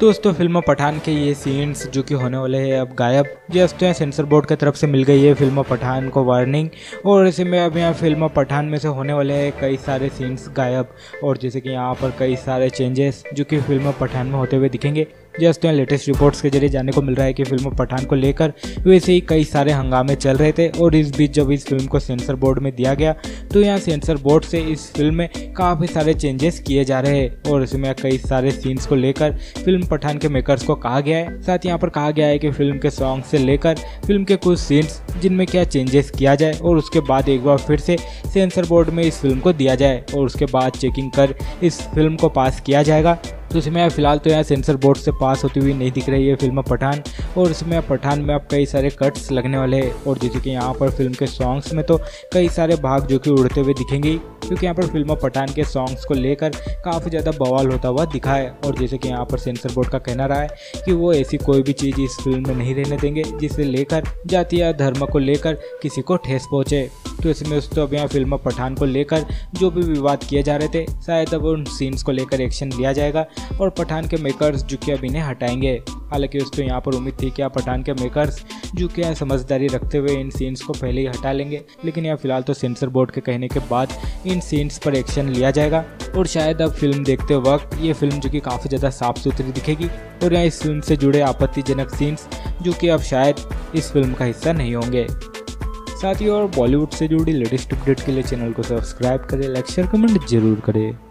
दोस्तों फिल्म पठान के ये सीन्स जो कि होने वाले हैं अब गायब। जस्ट यहाँ सेंसर बोर्ड की तरफ से मिल गई है फिल्म पठान को वार्निंग, और ऐसे में अब यहाँ फिल्म पठान में से होने वाले हैं कई सारे सीन्स गायब, और जैसे कि यहाँ पर कई सारे चेंजेस जो कि फिल्म पठान में होते हुए दिखेंगे। जस्ट यहाँ लेटेस्ट रिपोर्ट्स के जरिए जानने को मिल रहा है कि फिल्म पठान को लेकर वैसे ही कई सारे हंगामे चल रहे थे, और इस बीच जब इस फिल्म को सेंसर बोर्ड में दिया गया तो यहाँ सेंसर बोर्ड से इस फिल्म में काफ़ी सारे चेंजेस किए जा रहे हैं, और इसमें कई सारे सीन्स को लेकर फिल्म पठान के मेकर्स को कहा गया है। साथ यहाँ पर कहा गया है कि फिल्म के सॉन्ग से लेकर फिल्म के कुछ सीन्स जिनमें क्या चेंजेस किया जाए, और उसके बाद एक बार फिर से सेंसर बोर्ड में इस फिल्म को दिया जाए, और उसके बाद चेकिंग कर इस फिल्म को पास किया जाएगा। तो इसमें फिलहाल तो यहाँ सेंसर बोर्ड से पास होती हुई नहीं दिख रही है फिल्म पठान, और इसमें पठान में अब कई सारे कट्स लगने वाले हैं, और जैसे कि यहाँ पर फिल्म के सॉन्ग्स में तो कई सारे भाग जो कि उड़ते हुए दिखेंगे, क्योंकि यहाँ पर फिल्म पठान के सॉन्ग्स को लेकर काफ़ी ज़्यादा बवाल होता हुआ दिखा है। और जैसे कि यहाँ पर सेंसर बोर्ड का कहना रहा है कि वो ऐसी कोई भी चीज़ इस फिल्म में नहीं रहने देंगे जिसे लेकर जाति या धर्म को लेकर किसी को ठेस पहुँचे। तो इसमें दोस्तों अब यहाँ फिल्म पठान को लेकर जो भी विवाद किए जा रहे थे शायद अब उन सीन्स को लेकर एक्शन लिया जाएगा, और पठान के मेकर्स जो कि अब इन्हें हटाएंगे। हालांकि दोस्तों यहाँ पर उम्मीद थी कि आप पठान के मेकर्स जो कि यहाँ समझदारी रखते हुए इन सीन्स को पहले ही हटा लेंगे, लेकिन यहाँ फिलहाल तो सेंसर बोर्ड के कहने के बाद इन सीन्स पर एक्शन लिया जाएगा, और शायद अब फिल्म देखते वक्त ये फिल्म जो कि काफ़ी ज़्यादा साफ सुथरी दिखेगी, और यहाँ इस फिल्म से जुड़े आपत्तिजनक सीन्स जो कि अब शायद इस फिल्म का हिस्सा नहीं होंगे। साथ ही और बॉलीवुड से जुड़ी लेटेस्ट अपडेट के लिए चैनल को सब्सक्राइब करें, लाइक शेयर कमेंट जरूर करें।